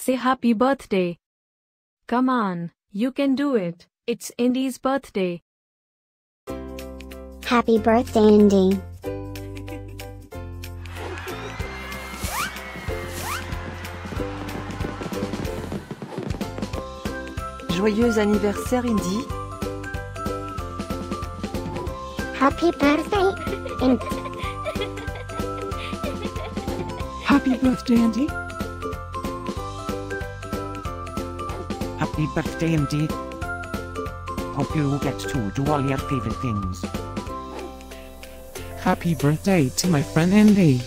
Say happy birthday. Come on, you can do it. It's Indy's birthday. Happy birthday, Indy. Joyeux anniversaire, Indy. Happy birthday, Indy. Happy birthday, Indy. Happy birthday, Indy. Hope you get to do all your favorite things. Happy birthday to my friend Indy.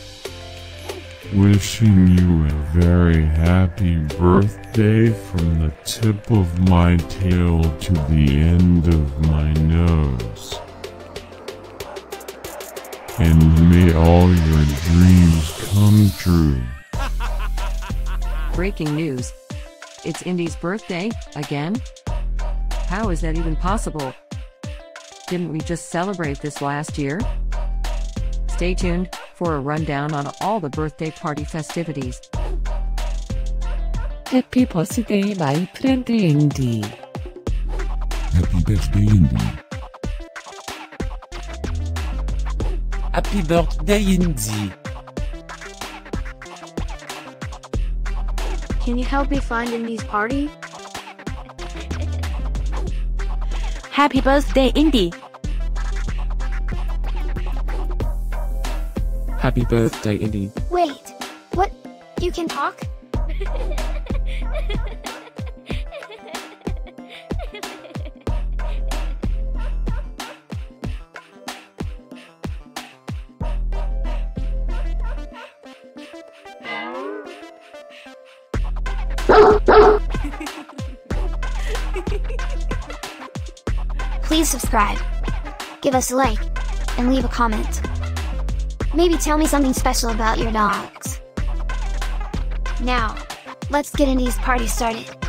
Wishing you a very happy birthday from the tip of my tail to the end of my nose. And may all your dreams come true. Breaking news. It's Indy's birthday, again? How is that even possible? Didn't we just celebrate this last year? Stay tuned for a rundown on all the birthday party festivities. Happy birthday, my friend Indy. Happy birthday, Indy. Happy birthday, Indy. Can you help me find Indy's party? Happy birthday, Indy. Happy birthday, Indy. Wait, what? You can talk? Please subscribe, give us a like, and leave a comment. Maybe tell me something special about your dogs. Now, let's get Indy's party started.